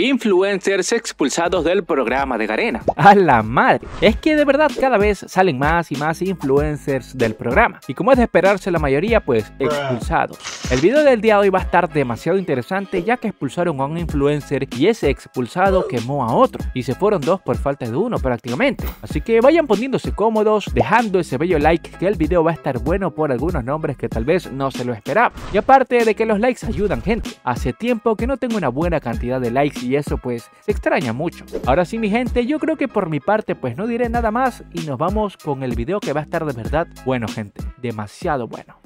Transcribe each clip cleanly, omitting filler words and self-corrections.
influencers expulsados del programa de Garena. ¡A la madre! Es que de verdad cada vez salen más y más influencers del programa, y como es de esperarse la mayoría, pues expulsados. El video del día de hoy va a estar demasiado interesante, ya que expulsaron a un influencer y ese expulsado quemó a otro, y se fueron dos por falta de uno prácticamente. Así que vayan poniéndose cómodos, dejando ese bello like, que el video va a estar bueno por algunos nombres que tal vez no se lo esperaban. Y aparte de que los likes ayudan, gente, hace tiempo que no tengo una buena cantidad de likes y eso pues se extraña mucho. Ahora sí, mi gente, yo creo que por mi parte pues no diré nada más y nos vamos con el video, que va a estar de verdad bueno, gente, demasiado bueno.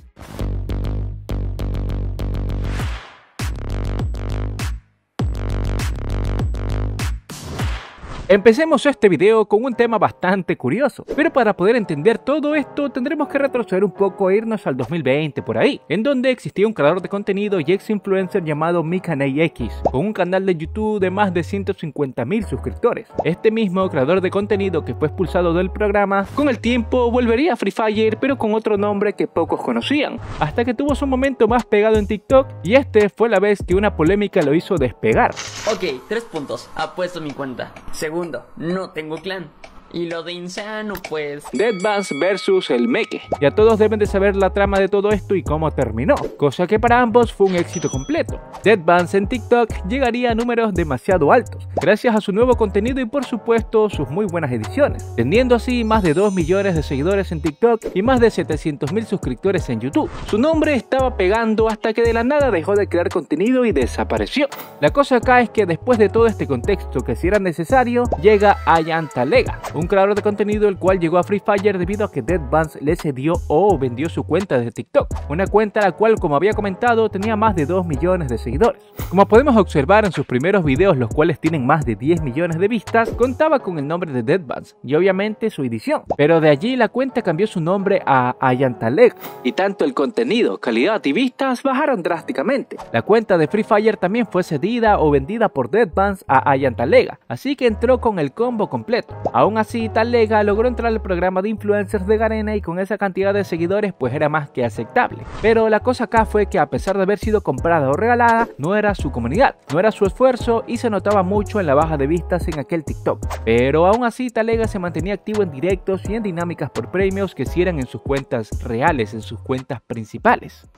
Empecemos este video con un tema bastante curioso, pero para poder entender todo esto tendremos que retroceder un poco e irnos al 2020 por ahí, en donde existía un creador de contenido y ex influencer llamado MikanayX, con un canal de YouTube de más de 150.000 suscriptores. Este mismo creador de contenido que fue expulsado del programa, con el tiempo volvería a Free Fire, pero con otro nombre que pocos conocían, hasta que tuvo su momento más pegado en TikTok, y este fue la vez que una polémica lo hizo despegar. Ok, 3 puntos, apuesto mi cuenta. Segundo, no tengo clan. Y lo de insano, pues... Dead Bans versus el Meque. Ya todos deben de saber la trama de todo esto y cómo terminó, cosa que para ambos fue un éxito completo. Dead Bans en TikTok llegaría a números demasiado altos, gracias a su nuevo contenido y por supuesto sus muy buenas ediciones, teniendo así más de 2 millones de seguidores en TikTok y más de 700.000 suscriptores en YouTube. Su nombre estaba pegando hasta que de la nada dejó de crear contenido y desapareció. La cosa acá es que después de todo este contexto, que si era necesario, llega Ayantalega, un creador de contenido el cual llegó a Free Fire debido a que Dead Bans le cedió o vendió su cuenta de TikTok, una cuenta la cual, como había comentado, tenía más de 2 millones de seguidores. Como podemos observar en sus primeros videos, los cuales tienen más de 10 millones de vistas, contaba con el nombre de Dead Bans y obviamente su edición, pero de allí la cuenta cambió su nombre a Ayantalega, y tanto el contenido, calidad y vistas bajaron drásticamente. La cuenta de Free Fire también fue cedida o vendida por Dead Bans a Ayantalega, así que entró con el combo completo. Aún así, Ayantalega logró entrar al programa de influencers de Garena y con esa cantidad de seguidores pues era más que aceptable. Pero la cosa acá fue que, a pesar de haber sido comprada o regalada, no era su comunidad, no era su esfuerzo, y se notaba mucho en la baja de vistas en aquel TikTok. Pero aún así Ayantalega se mantenía activo en directos y en dinámicas por premios que sí eran en sus cuentas reales, en sus cuentas principales.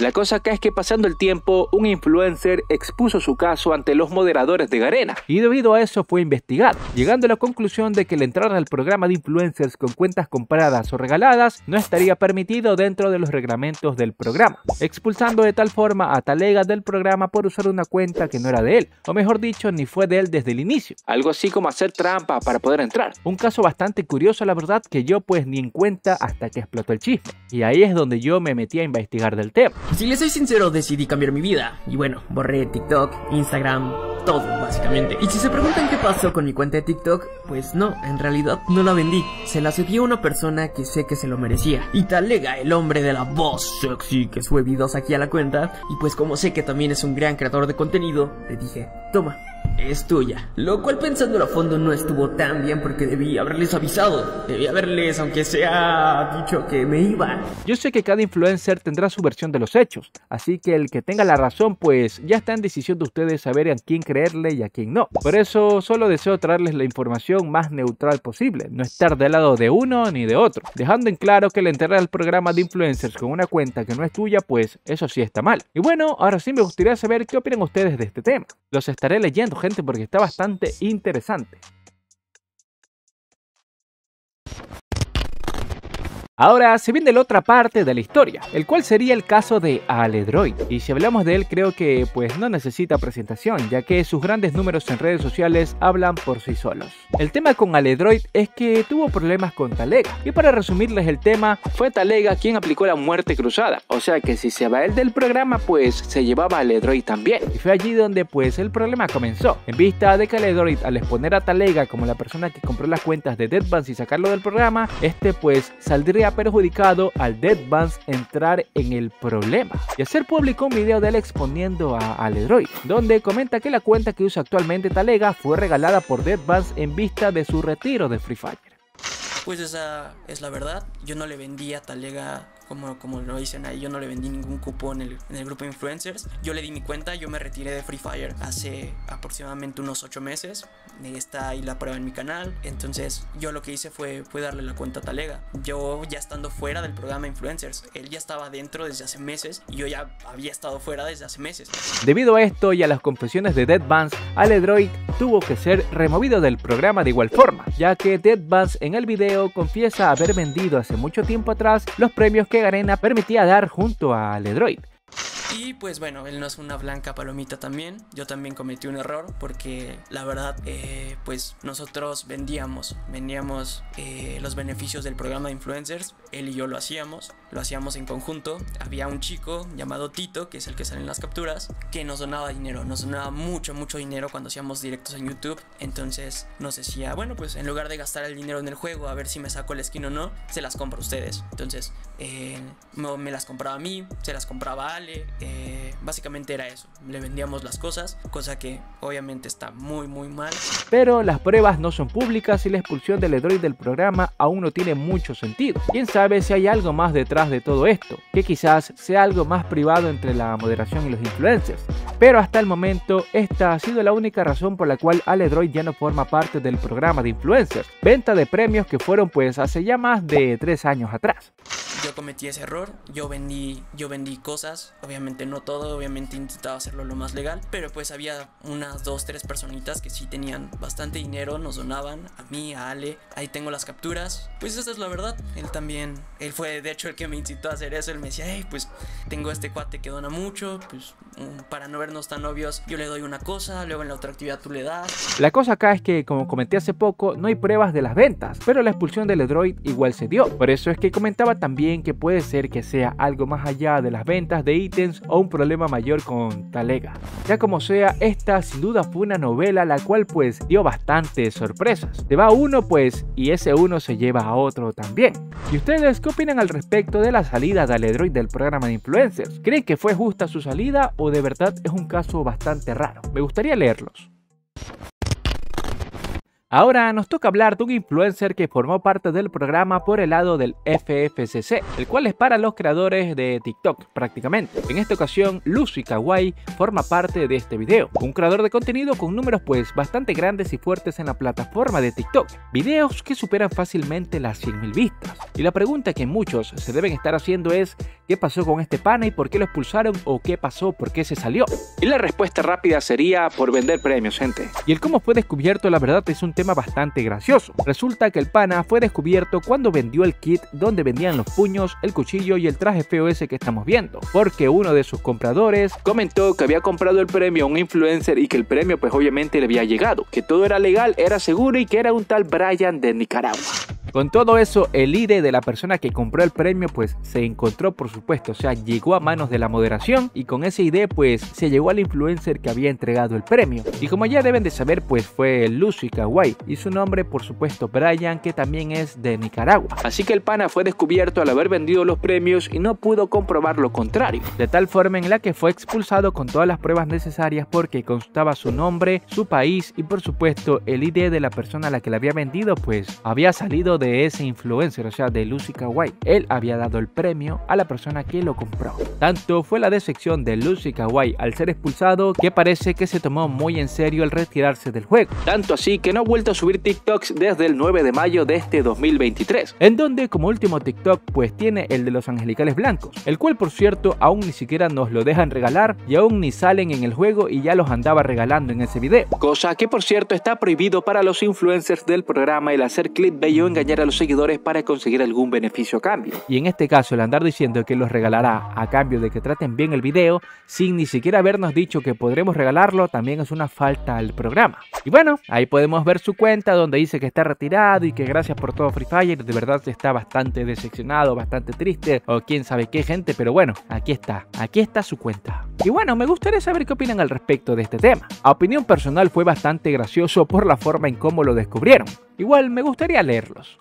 La cosa acá es que pasando el tiempo, un influencer expuso su caso ante los moderadores de Garena, y debido a eso fue investigado, llegando a la conclusión de que el entrar al programa de influencers con cuentas compradas o regaladas no estaría permitido dentro de los reglamentos del programa, expulsando de tal forma a Ayantalega del programa por usar una cuenta que no era de él, o mejor dicho, ni fue de él desde el inicio, algo así como hacer trampa para poder entrar. Un caso bastante curioso, la verdad, que yo pues ni en cuenta hasta que explotó el chisme, y ahí es donde yo me metí a investigar del tema. Si les soy sincero, decidí cambiar mi vida. Y bueno, borré TikTok, Instagram, todo básicamente. Y si se preguntan qué pasó con mi cuenta de TikTok, pues no, en realidad no la vendí. Se la cedí a una persona que sé que se lo merecía. Y Ayantalega, el hombre de la voz sexy que sube videos aquí a la cuenta, y pues como sé que también es un gran creador de contenido, le dije, toma, es tuya. Lo cual, pensándolo a fondo, no estuvo tan bien, porque debí haberles avisado, debí haberles, aunque sea, dicho que me iba. Yo sé que cada influencer tendrá su versión de los hechos, así que el que tenga la razón pues ya está en decisión de ustedes saber a quién creerle y a quién no. Por eso solo deseo traerles la información más neutral posible, no estar del lado de uno ni de otro, dejando en claro que el enterrar al programa de influencers con una cuenta que no es tuya, pues eso sí está mal. Y bueno, ahora sí me gustaría saber qué opinan ustedes de este tema. Los estaré leyendo, gente, porque está bastante interesante. Ahora se viene la otra parte de la historia, el cual sería el caso de Aledroiid, y si hablamos de él creo que pues no necesita presentación, ya que sus grandes números en redes sociales hablan por sí solos. El tema con Aledroiid es que tuvo problemas con Ayantalega, y para resumirles el tema, fue Ayantalega quien aplicó la muerte cruzada, o sea que si se va él del programa pues se llevaba a Aledroiid también, y fue allí donde pues el problema comenzó, en vista de que Aledroiid, al exponer a Ayantalega como la persona que compró las cuentas de Dead Bans y sacarlo del programa, este pues saldría perjudicado al Dead Bans entrar en el problema y hacer público un video de él exponiendo a Aledroiid, donde comenta que la cuenta que usa actualmente Ayantalega fue regalada por Dead Bans en vista de su retiro de Free Fire. Pues esa es la verdad, yo no le vendí a Ayantalega como lo dicen ahí, yo no le vendí ningún cupo en el grupo de influencers. Yo le di mi cuenta, yo me retiré de Free Fire hace aproximadamente unos 8 meses. Está ahí la prueba en mi canal. Entonces yo lo que hice fue darle la cuenta a Alega. Yo ya estando fuera del programa influencers, él ya estaba dentro desde hace meses y yo ya había estado fuera desde hace meses. Debido a esto y a las confesiones de Dead Bans, Aledroiid tuvo que ser removido del programa de igual forma, ya que Dead Bans en el video confiesa haber vendido hace mucho tiempo atrás los premios que Garena permitía dar junto a Aledroiid. Y pues bueno, él no es una blanca palomita también. Yo también cometí un error porque la verdad, pues nosotros vendíamos los beneficios del programa de influencers. Él y yo lo hacíamos en conjunto. Había un chico llamado Tito, que es el que sale en las capturas, que nos donaba dinero. Nos donaba mucho, mucho dinero cuando hacíamos directos en YouTube. Entonces nos decía, bueno, pues en lugar de gastar el dinero en el juego, a ver si me saco la skin o no, se las compro a ustedes. Entonces me las compraba a mí, se las compraba a Ale. Básicamente era eso, le vendíamos las cosas, cosa que obviamente está muy muy mal. Pero las pruebas no son públicas y la expulsión de Aledroiid del programa aún no tiene mucho sentido. Quién sabe si hay algo más detrás de todo esto, que quizás sea algo más privado entre la moderación y los influencers. Pero hasta el momento esta ha sido la única razón por la cual Aledroiid ya no forma parte del programa de influencers, venta de premios que fueron pues hace ya más de 3 años atrás. Yo cometí ese error, yo vendí cosas, obviamente no todo, obviamente intentaba hacerlo lo más legal, pero pues había unas 2-3 personitas que sí tenían bastante dinero, nos donaban, a mí, a Ale, ahí tengo las capturas, pues esa es la verdad. Él también, él fue de hecho el que me incitó a hacer eso. Él me decía, hey, pues tengo este cuate que dona mucho, pues para no vernos tan obvios, yo le doy una cosa, luego en la otra actividad tú le das. La cosa acá es que, como comenté hace poco, no hay pruebas de las ventas, pero la expulsión de Aledroiid igual se dio, por eso es que comentaba también que puede ser que sea algo más allá de las ventas de ítems o un problema mayor con Alega. Ya como sea, esta sin duda fue una novela la cual pues dio bastantes sorpresas. Se va uno pues y ese uno se lleva a otro también. ¿Y ustedes qué opinan al respecto de la salida de Aledroiid del programa de influencers? ¿Creen que fue justa su salida o de verdad es un caso bastante raro? Me gustaría leerlos. Ahora nos toca hablar de un influencer que formó parte del programa por el lado del FFCC, el cual es para los creadores de TikTok prácticamente. En esta ocasión, Lucikawai forma parte de este video, un creador de contenido con números pues bastante grandes y fuertes en la plataforma de TikTok, videos que superan fácilmente las 100.000 vistas. Y la pregunta que muchos se deben estar haciendo es, ¿qué pasó con este pana y por qué lo expulsaron o qué pasó, por qué se salió? Y la respuesta rápida sería por vender premios, gente. Y el cómo fue descubierto la verdad es un tema bastante gracioso. Resulta que el pana fue descubierto cuando vendió el kit donde vendían los puños, el cuchillo y el traje feo ese que estamos viendo, porque uno de sus compradores comentó que había comprado el premio a un influencer y que el premio pues obviamente le había llegado, que todo era legal, era seguro y que era un tal Brian de Nicaragua. Con todo eso, el ID de la persona que compró el premio pues se encontró, por supuesto, o sea, llegó a manos de la moderación y con ese ID pues se llegó al influencer que había entregado el premio. Y como ya deben de saber, pues fue Lucikawai y su nombre, por supuesto, Brian, que también es de Nicaragua. Así que el pana fue descubierto al haber vendido los premios y no pudo comprobar lo contrario, de tal forma en la que fue expulsado con todas las pruebas necesarias porque constaba su nombre, su país y por supuesto el ID de la persona a la que le había vendido pues había salido de ese influencer, o sea de Lucikawai. Él había dado el premio a la persona que lo compró. Tanto fue la decepción de Lucikawai al ser expulsado que parece que se tomó muy en serio el retirarse del juego, tanto así que no ha vuelto a subir TikToks desde el 9 de mayo de este 2023, en donde como último TikTok pues tiene el de los angelicales blancos, el cual por cierto aún ni siquiera nos lo dejan regalar y aún ni salen en el juego y ya los andaba regalando en ese video, cosa que por cierto está prohibido para los influencers del programa el hacer clickbait o engañar a los seguidores para conseguir algún beneficio a cambio. Y en este caso el andar diciendo que los regalará a cambio de que traten bien el video sin ni siquiera habernos dicho que podremos regalarlo también es una falta al programa. Y bueno, ahí podemos ver su cuenta donde dice que está retirado y que gracias por todo Free Fire, de verdad está bastante decepcionado, bastante triste o quién sabe qué gente, pero bueno, aquí está su cuenta. Y bueno, me gustaría saber qué opinan al respecto de este tema. A opinión personal fue bastante gracioso por la forma en cómo lo descubrieron. Igual me gustaría leerlos.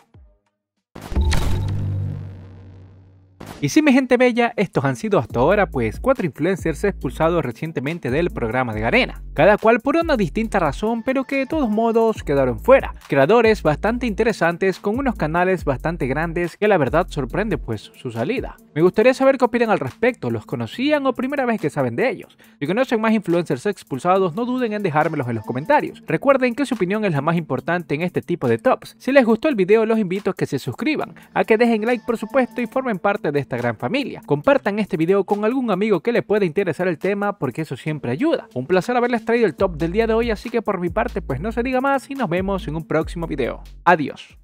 Y sí, mi gente bella, estos han sido hasta ahora pues 4 influencers expulsados recientemente del programa de Garena, cada cual por una distinta razón, pero que de todos modos quedaron fuera. Creadores bastante interesantes con unos canales bastante grandes que la verdad sorprende pues su salida. Me gustaría saber qué opinan al respecto, ¿los conocían o primera vez que saben de ellos? Si conocen más influencers expulsados, no duden en dejármelos en los comentarios. Recuerden que su opinión es la más importante en este tipo de tops. Si les gustó el video, los invito a que se suscriban, a que dejen like por supuesto y formen parte de esta gran familia. Compartan este video con algún amigo que le pueda interesar el tema porque eso siempre ayuda. Un placer haberles traído el top del día de hoy, así que por mi parte pues no se diga más y nos vemos en un próximo video. Adiós.